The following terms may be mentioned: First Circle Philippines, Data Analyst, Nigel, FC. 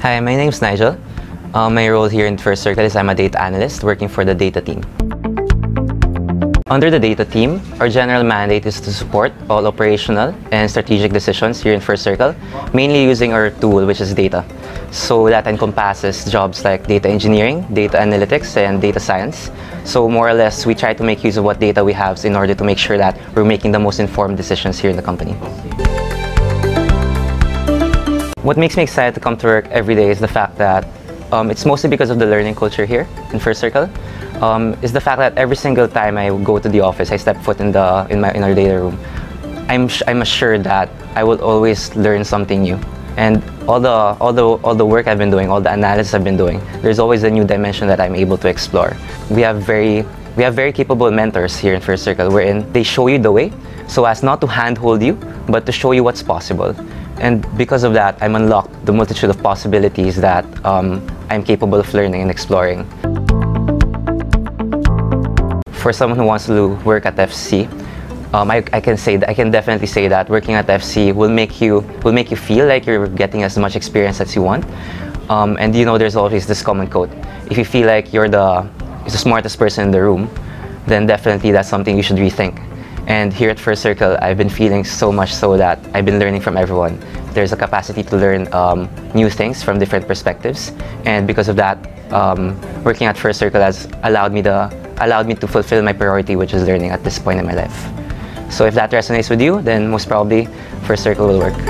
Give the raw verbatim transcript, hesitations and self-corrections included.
Hi, my name is Nigel. Uh, my role here in First Circle is I'm a data analyst working for the data team. Under the data team, our general mandate is to support all operational and strategic decisions here in First Circle, mainly using our tool, which is data. So that encompasses jobs like data engineering, data analytics, and data science. So more or less, we try to make use of what data we have in order to make sure that we're making the most informed decisions here in the company. What makes me excited to come to work every day is the fact that um, it's mostly because of the learning culture here in First Circle. Um, is the fact that every single time I go to the office, I step foot in the in my in our data room, I'm I'm assured that I will always learn something new. And all the all the all the work I've been doing, all the analysis I've been doing, there's always a new dimension that I'm able to explore. We have very we have very capable mentors here in First Circle, wherein they show you the way, so as not to handhold you, but to show you what's possible. And because of that, I'm unlocked the multitude of possibilities that um, I'm capable of learning and exploring. For someone who wants to work at F C, um, I, I can say that I can definitely say that working at F C will make you will make you feel like you're getting as much experience as you want. Um, and you know, there's always this common quote: if you feel like you're the the smartest person in the room, then definitely that's something you should rethink. And here at First Circle, I've been feeling so much so that I've been learning from everyone. There's a capacity to learn um, new things from different perspectives. And because of that, um, working at First Circle has allowed me, to, allowed me to fulfill my priority, which is learning at this point in my life. So if that resonates with you, then most probably First Circle will work.